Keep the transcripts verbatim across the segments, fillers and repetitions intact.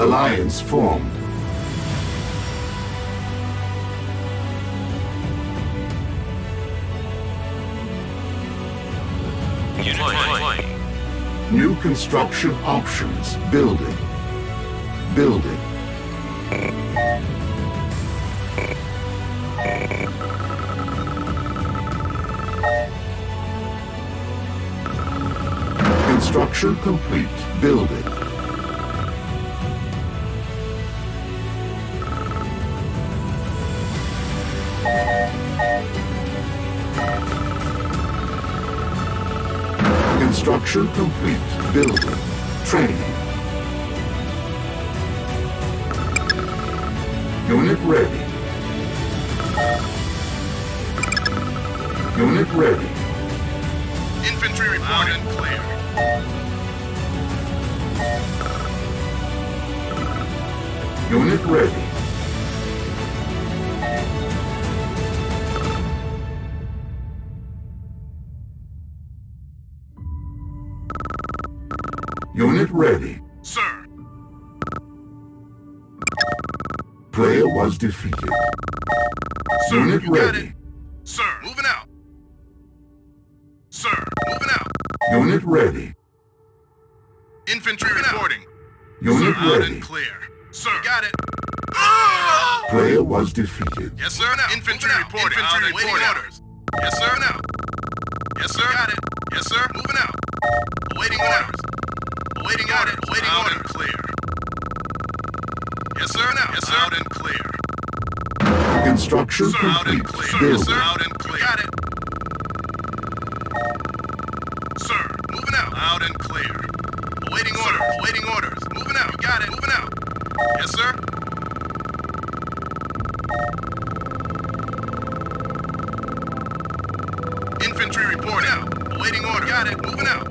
alliance formed. New construction options. Building. Building. Construction complete. Building. Construction complete. Building. Training. Unit ready. Unit ready. Infantry report and clear. Unit ready. Unit ready. Sir. Player was defeated. Sir, unit ready. It. Sir, moving out. Sir, moving out. Unit ready. Infantry reporting. Unit sir, ready. Out and clear. Sir, you got it. Oh! Player was defeated. Yes, sir. Now. Infantry reporting. Infantry reporting orders. Yes, sir. Now. Yes, sir. Got it. Yes, sir. Moving out. Awaiting orders. Awaiting orders. Awaiting out order. And clear. Yes, sir. Now. Yes, sir. Out and clear. Construction complete. Out and clear. Sir, yes, sir. Out and clear. Got it. Sir, moving out. Out and clear. Awaiting orders. Awaiting orders. Moving out. You got it. Moving out. Yes, sir. Infantry report out. Awaiting order. Got it. Moving out.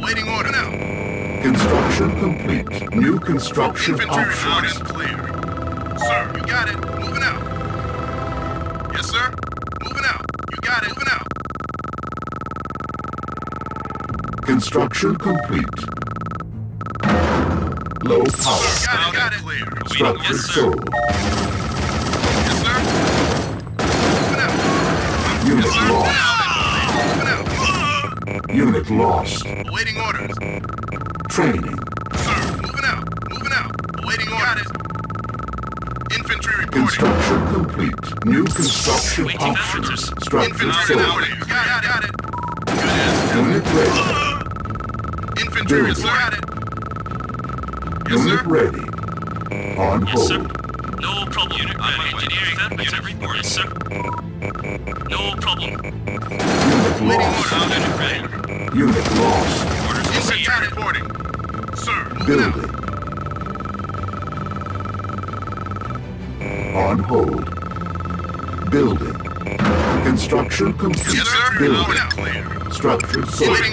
Awaiting order now. Construction complete. New construction infantry options. Infantry report is clear. Sir, you got it. Moving out. Yes, sir. Moving out. You got it. Moving out. Construction complete. Low power. Sir, got it. Got it. Clear. Structure yes, sold. Yes, sir. Moving out. Unit yes, lost. No! Moving out. Unit lost. Awaiting orders. Training. Sir, moving out. Moving out. Awaiting orders. Got it. Infantry reporting. Construction complete. New construction waiting options. Structure sold. Got, got, got it. Good unit ready. Uh, infantry reserve. Got it. Yes, unit sir. Ready. On yes, hold. Sir. No problem. Unit ready. Engineering them. Unit report. Yes, sir. No problem. Unit lost. Order. Unit ready. Unit lost. Orders infantry reporting. Sir. Building. Now. On hold. Building. Construction complete. Yes, sir. Building. Clear. Structure sold. Training.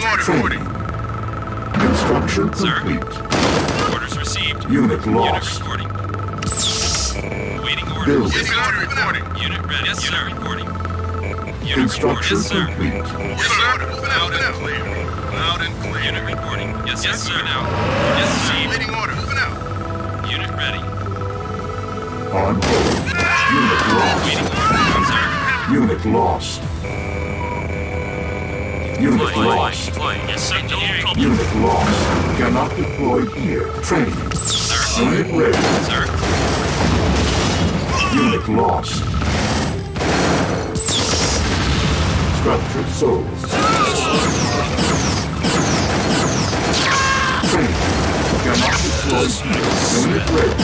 Construction sir. Complete. Orders received. Unit lost. Unit reporting. Waiting orders. Building. Yes, order reporting. Unit ready. Yes, sir. Unit reporting. Unit construction yes, sir. Complete. Yes, sir. Loud and clear. Loud and clear. Unit reporting. Yes, yes sir. Now. Yes, sir. Waiting orders. Moving out. Unit ready. On hold. Unit lost. Unit lost. Unit deploy, lost. Deploy, deploy. Yes, no unit lost. Cannot deploy here. Training. Sir. Unit ready. Sir. Unit lost. Structure sold. Training. Cannot deploy here. Unit ready.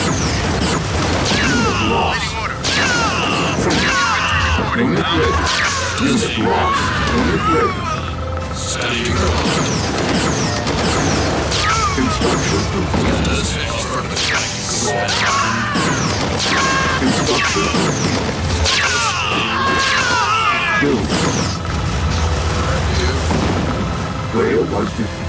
Unit lost. Unit ready. Unit lost. Unit ready. Construction complete. Construction complete. Build. Player was defeated.